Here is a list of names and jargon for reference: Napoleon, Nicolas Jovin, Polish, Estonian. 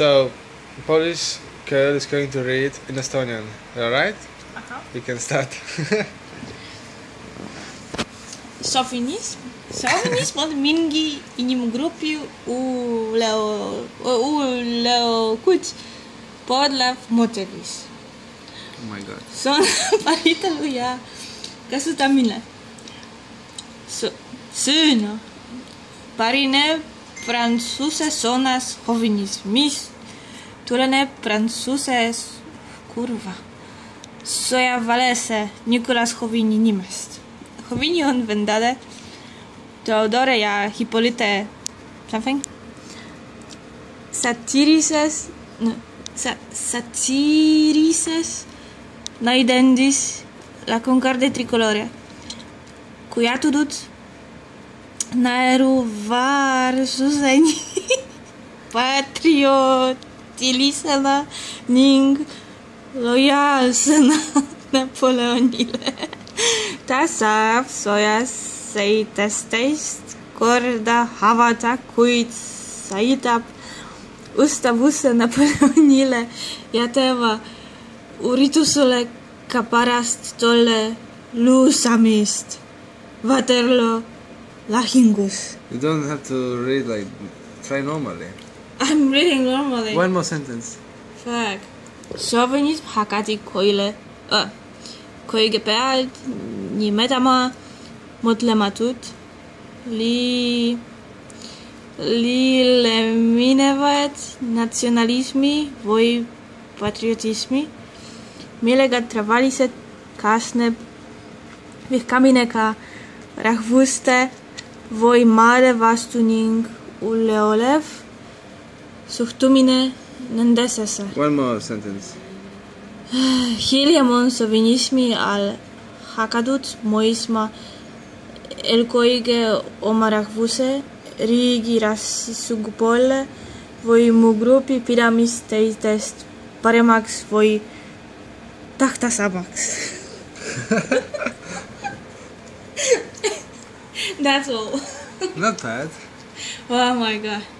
So, Polish girl is going to read in Estonian, alright? Uh-huh. You can start. Šovinism on mingi inimgrupi u leo kuć podlav moteris. Oh my god. Son paritaluja kasutamine. Sõna pärineb prantsuse sõnast šovinismist, tuleneb prantsuse kurva sõjaväelase Nicolas Jovini nimest. Jovini on vendade Teodore ja Hippolyte something satirises naidendis la concordia tricolore cuiatudut naeru varsuseni patriotilisena ning lojalsena Napoleonile tasav sojas seitesteist korda havata, kuid saitab ustavuse Napoleonile jäteva üritusele ka pärast tolle luusamist Waterloo lahingus. You don't have to read like, try normally. I'm reading normally. One more sentence. Fuck. Šovinism hakati koige pealt nimetama mõtlematut liile minevad natsionalismi või patriotismi, millega tavaliselt kasneb vihkamine ka rahvuste või maade vastu ning üleolev suhtumine nendesse. One more sentence. Hiljem on šovinismi all hakatud mõistma eelkõige oma rahvuse, riigi rassi sugupoole või muu grupi pidamist teistest paremaks või tahtasamaks. That's all. Not bad. Oh my god.